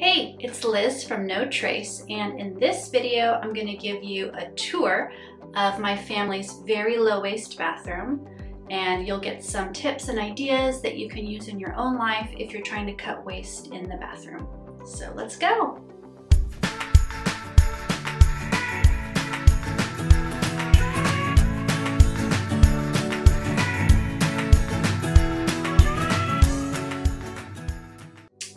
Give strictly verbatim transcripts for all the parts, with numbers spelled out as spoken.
Hey, it's Liz from No Trace, and in this video I'm going to give you a tour of my family's very low waste bathroom, and you'll get some tips and ideas that you can use in your own life if you're trying to cut waste in the bathroom. So let's go!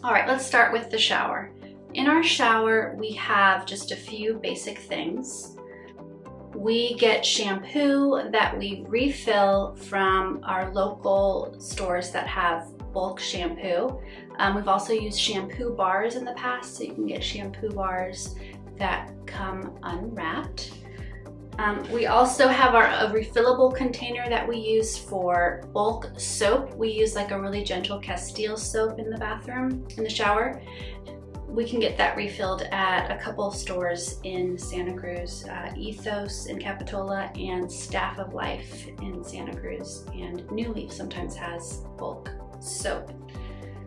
All right, let's start with the shower. In our shower, we have just a few basic things. We get shampoo that we refill from our local stores that have bulk shampoo. Um, we've also used shampoo bars in the past, so you can get shampoo bars that come unwrapped. Um, we also have our a refillable container that we use for bulk soap. We use like a really gentle Castile soap in the bathroom, in the shower. We can get that refilled at a couple of stores in Santa Cruz, uh, Ethos in Capitola and Staff of Life in Santa Cruz, and New Leaf sometimes has bulk soap.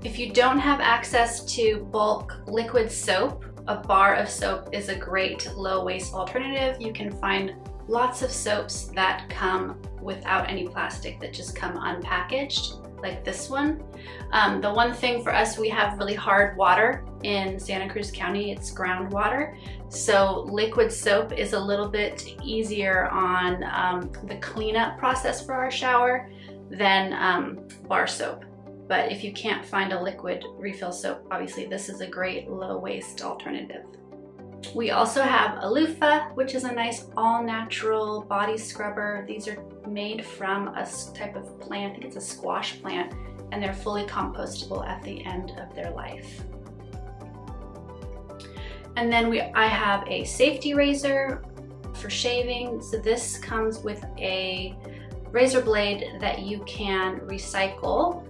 If you don't have access to bulk liquid soap, a bar of soap is a great low waste alternative. You can find lots of soaps that come without any plastic, that just come unpackaged, like this one. Um, the one thing for us, we have really hard water in Santa Cruz County, it's groundwater. So liquid soap is a little bit easier on um, the cleanup process for our shower than um, bar soap. But if you can't find a liquid refill soap, obviously this is a great low waste alternative. We also have a loofah, which is a nice all natural body scrubber. These are made from a type of plant, I think it's a squash plant, and they're fully compostable at the end of their life. And then we, I have a safety razor for shaving. So this comes with a razor blade that you can recycle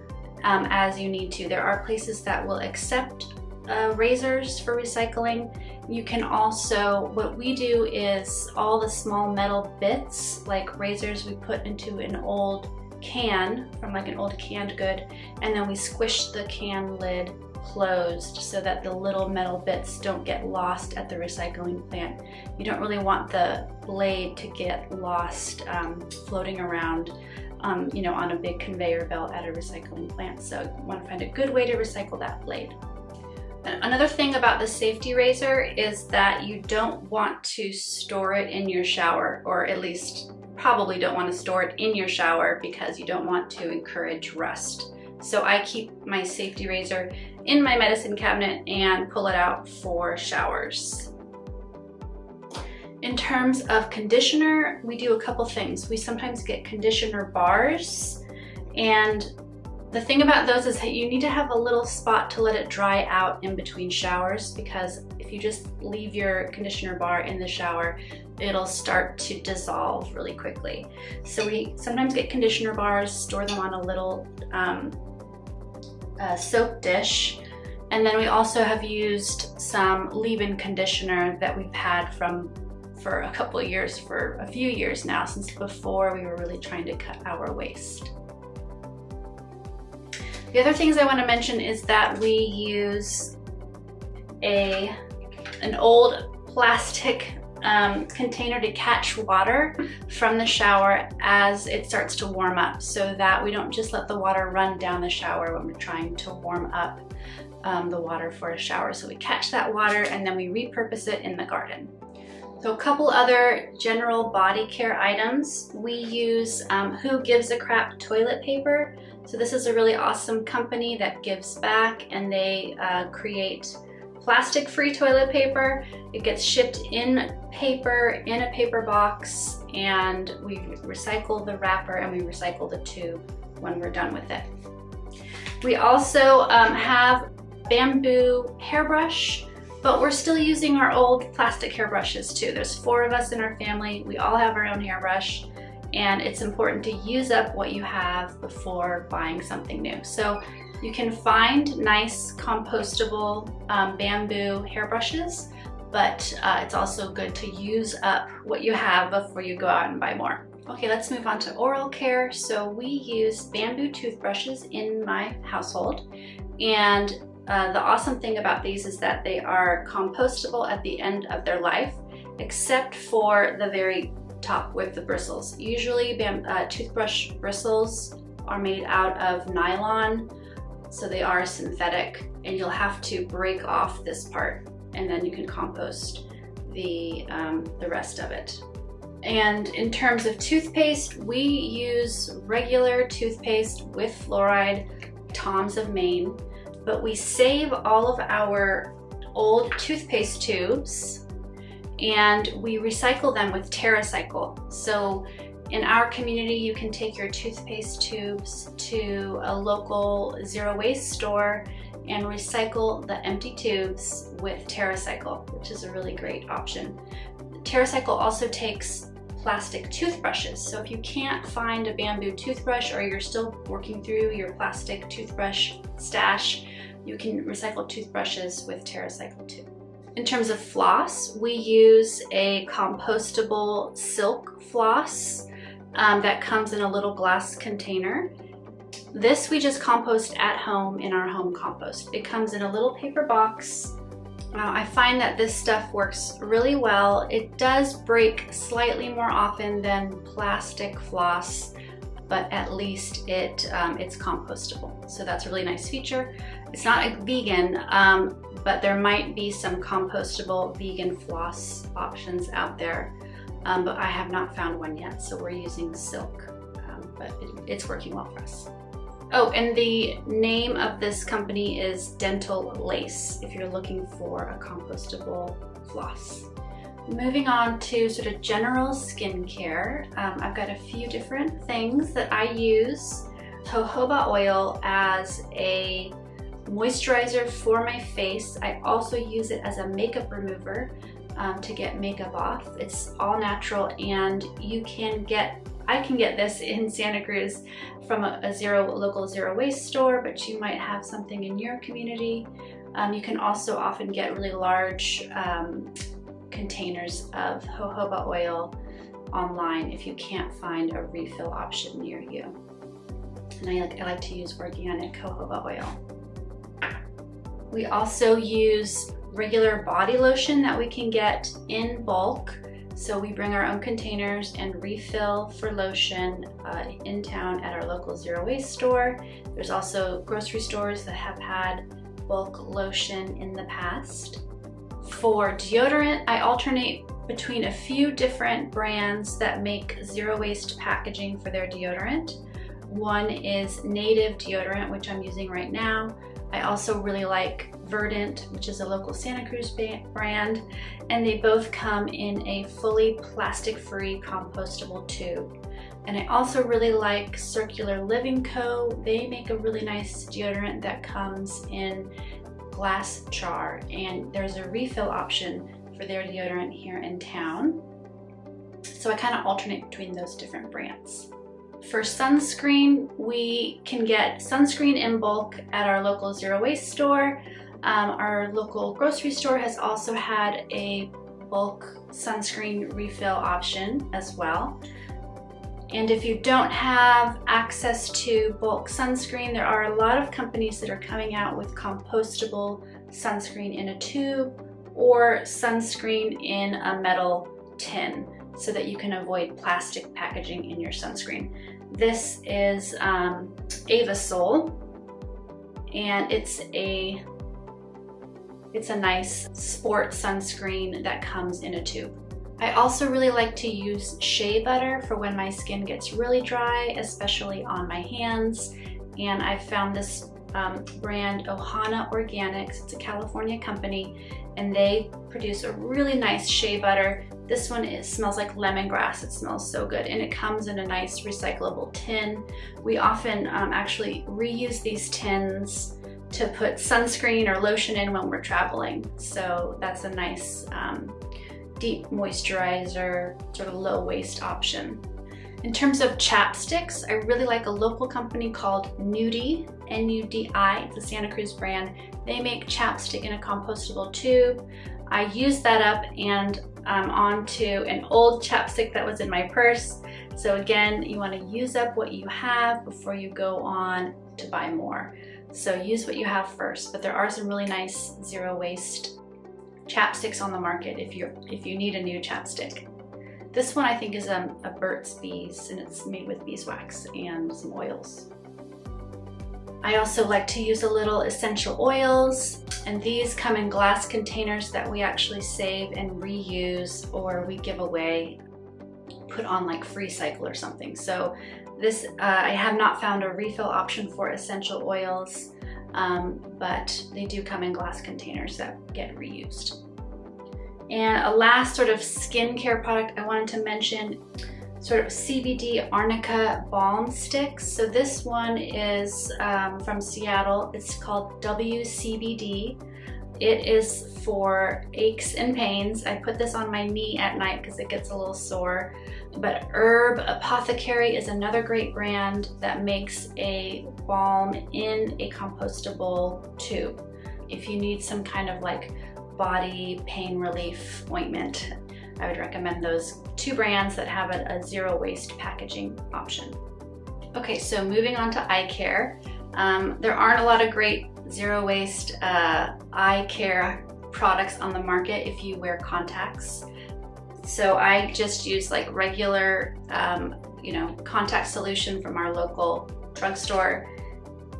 Um, as you need to. There are places that will accept uh, razors for recycling. You can also, what we do is all the small metal bits, like razors, we put into an old can, from like an old canned good, and then we squish the can lid closed so that the little metal bits don't get lost at the recycling plant. You don't really want the blade to get lost um, floating around Um, you know, on a big conveyor belt at a recycling plant. So you want to find a good way to recycle that blade. And another thing about the safety razor is that you don't want to store it in your shower, or at least probably don't want to store it in your shower because you don't want to encourage rust. So I keep my safety razor in my medicine cabinet and pull it out for showers. In terms of conditioner, we do a couple things. We sometimes get conditioner bars, and the thing about those is that you need to have a little spot to let it dry out in between showers, because if you just leave your conditioner bar in the shower, it'll start to dissolve really quickly. So we sometimes get conditioner bars, store them on a little um, uh, soap dish. And then we also have used some leave-in conditioner that we've had from for a couple of years, for a few years now, since before we were really trying to cut our waste. The other things I want to mention is that we use a, an old plastic um, container to catch water from the shower as it starts to warm up, so that we don't just let the water run down the shower when we're trying to warm up um, the water for a shower. So we catch that water and then we repurpose it in the garden. So a couple other general body care items. We use um, Who Gives a Crap toilet paper. So this is a really awesome company that gives back, and they uh, create plastic-free toilet paper. It gets shipped in paper, in a paper box, and we recycle the wrapper and we recycle the tube when we're done with it. We also um, have bamboo hairbrush, but we're still using our old plastic hairbrushes too. There's four of us in our family. We all have our own hairbrush, and it's important to use up what you have before buying something new. So you can find nice compostable um, bamboo hairbrushes, but uh, it's also good to use up what you have before you go out and buy more. Okay, let's move on to oral care. So we use bamboo toothbrushes in my household, and Uh, the awesome thing about these is that they are compostable at the end of their life, except for the very top with the bristles. Usually uh, toothbrush bristles are made out of nylon, so they are synthetic, and you'll have to break off this part, and then you can compost the, um, the rest of it. And in terms of toothpaste, we use regular toothpaste with fluoride, Toms of Maine, but we save all of our old toothpaste tubes and we recycle them with TerraCycle. So in our community, you can take your toothpaste tubes to a local zero waste store and recycle the empty tubes with TerraCycle, which is a really great option. TerraCycle also takes plastic toothbrushes. So if you can't find a bamboo toothbrush or you're still working through your plastic toothbrush stash, you can recycle toothbrushes with TerraCycle too. In terms of floss, we use a compostable silk floss um, that comes in a little glass container. This we just compost at home in our home compost. It comes in a little paper box. Uh, I find that this stuff works really well. It does break slightly more often than plastic floss, but at least it um, it's compostable. So that's a really nice feature. It's not a vegan, um, but there might be some compostable vegan floss options out there, um, but I have not found one yet. So we're using silk, um, but it, it's working well for us. Oh, and the name of this company is Dental Lace, if you're looking for a compostable floss. Moving on to sort of general skincare, um, I've got a few different things that I use. Jojoba oil as a moisturizer for my face. I also use it as a makeup remover um, to get makeup off. It's all natural, and you can get I can get this in Santa Cruz from a, a zero local zero waste store, but you might have something in your community. Um, you can also often get really large um, containers of jojoba oil online if you can't find a refill option near you. And I like, I like to use organic jojoba oil. We also use regular body lotion that we can get in bulk. So we bring our own containers and refill for lotion uh, in town at our local zero waste store. There's also grocery stores that have had bulk lotion in the past. For deodorant, I alternate between a few different brands that make zero waste packaging for their deodorant. One is Native Deodorant, which I'm using right now. I also really like Verdant, which is a local Santa Cruz brand, and they both come in a fully plastic-free compostable tube. And I also really like Circular Living Co. They make a really nice deodorant that comes in glass jar, and there's a refill option for their deodorant here in town. So I kind of alternate between those different brands. For sunscreen, we can get sunscreen in bulk at our local zero waste store. Um, our local grocery store has also had a bulk sunscreen refill option as well. And if you don't have access to bulk sunscreen, there are a lot of companies that are coming out with compostable sunscreen in a tube or sunscreen in a metal tin, so that you can avoid plastic packaging in your sunscreen. This is um, Avasol, and it's a it's a nice sport sunscreen that comes in a tube. I also really like to use shea butter for when my skin gets really dry, especially on my hands. And I found this um, brand Ohana Organics. It's a California company, and they produce a really nice shea butter. This one is, smells like lemongrass. It smells so good, and it comes in a nice recyclable tin. We often um, actually reuse these tins to put sunscreen or lotion in when we're traveling. So that's a nice um, deep moisturizer, sort of low waste option. In terms of chapsticks, I really like a local company called Nudi, N U D I, it's a Santa Cruz brand. They make chapstick in a compostable tube. I used that up and um, onto an old chapstick that was in my purse. So again, you want to use up what you have before you go on to buy more. So use what you have first, but there are some really nice zero waste chapsticks on the market if you if you need a new chapstick. This one I think is um, a Burt's Bees, and it's made with beeswax and some oils. I also like to use a little essential oils, and these come in glass containers that we actually save and reuse, or we give away, put on like Free Cycle or something. So this, uh, I have not found a refill option for essential oils, um, but they do come in glass containers that get reused. And a last sort of skincare product I wanted to mention, sort of C B D Arnica Balm Sticks. So this one is um, from Seattle. It's called W C B D. It is for aches and pains. I put this on my knee at night because it gets a little sore. But Herb Apothecary is another great brand that makes a balm in a compostable tube if you need some kind of like body pain relief ointment. I would recommend those two brands that have a, a zero waste packaging option. Okay, so moving on to eye care. Um, there aren't a lot of great zero waste uh, eye care products on the market if you wear contacts. So I just use like regular, um, you know, contact solution from our local drugstore,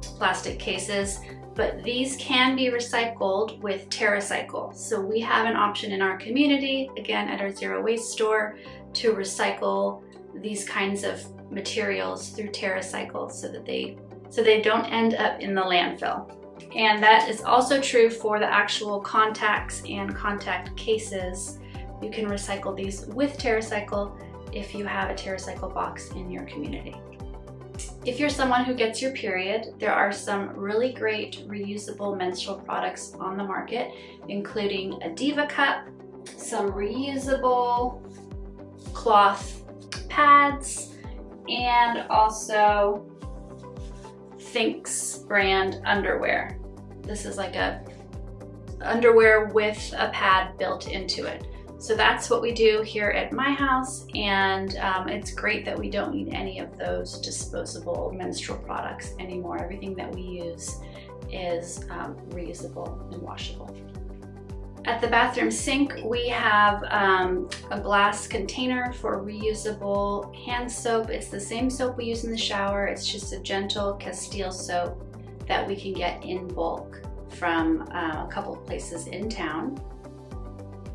plastic cases. But these can be recycled with TerraCycle. So we have an option in our community, again at our zero waste store, to recycle these kinds of materials through TerraCycle so that they, so they don't end up in the landfill. And that is also true for the actual contacts and contact cases. You can recycle these with TerraCycle if you have a TerraCycle box in your community. If you're someone who gets your period, there are some really great reusable menstrual products on the market, including a Diva Cup, some reusable cloth pads, and also Thinx brand underwear. This is like a underwear with a pad built into it. So that's what we do here at my house, and um, it's great that we don't need any of those disposable menstrual products anymore. Everything that we use is um, reusable and washable. At the bathroom sink, we have um, a glass container for reusable hand soap. It's the same soap we use in the shower. It's just a gentle Castile soap that we can get in bulk from uh, a couple of places in town.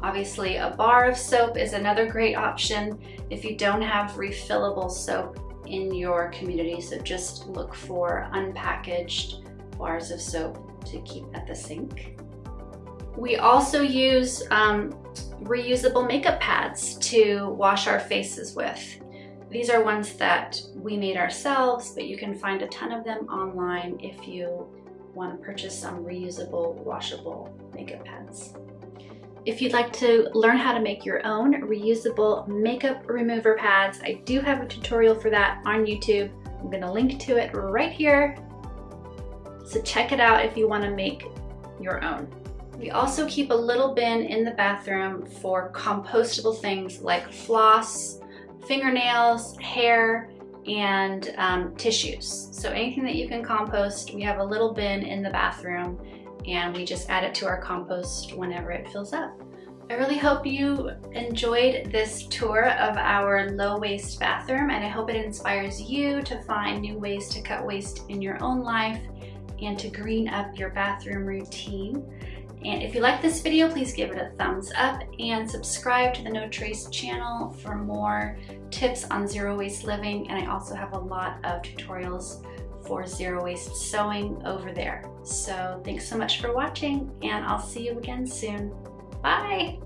Obviously, a bar of soap is another great option if you don't have refillable soap in your community. So just look for unpackaged bars of soap to keep at the sink. We also use um, reusable makeup pads to wash our faces with. These are ones that we made ourselves, but you can find a ton of them online if you want to purchase some reusable, washable makeup pads. If you'd like to learn how to make your own reusable makeup remover pads, I do have a tutorial for that on YouTube. I'm going to link to it right here. So check it out if you want to make your own. We also keep a little bin in the bathroom for compostable things like floss, fingernails, hair, and um, tissues. So anything that you can compost, we have a little bin in the bathroom, and we just add it to our compost whenever it fills up. I really hope you enjoyed this tour of our low waste bathroom, and I hope it inspires you to find new ways to cut waste in your own life and to green up your bathroom routine. And if you like this video, please give it a thumbs up and subscribe to the No Trace channel for more tips on zero waste living, and I also have a lot of tutorials for zero waste sewing over there. So thanks so much for watching, and I'll see you again soon. Bye!